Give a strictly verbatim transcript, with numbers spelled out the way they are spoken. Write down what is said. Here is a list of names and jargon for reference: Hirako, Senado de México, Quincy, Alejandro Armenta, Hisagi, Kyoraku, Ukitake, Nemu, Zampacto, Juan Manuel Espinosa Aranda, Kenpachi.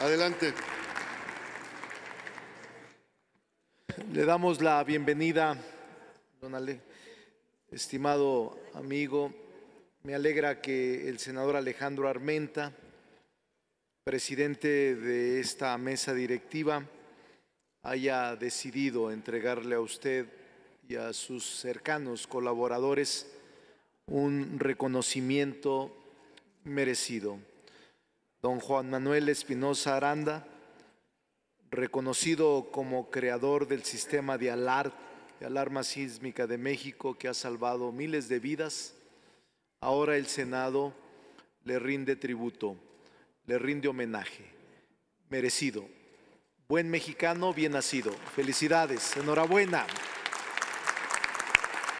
Adelante. Le damos la bienvenida, don Ale, estimado amigo. Me alegra que el senador Alejandro Armenta, presidente de esta mesa directiva, haya decidido entregarle a usted y a sus cercanos colaboradores un reconocimiento merecido. Don Juan Manuel Espinosa Aranda, reconocido como creador del sistema de alar- de alarma sísmica de México, que ha salvado miles de vidas, ahora el Senado le rinde tributo, le rinde homenaje, merecido. Buen mexicano, bien nacido. Felicidades, enhorabuena.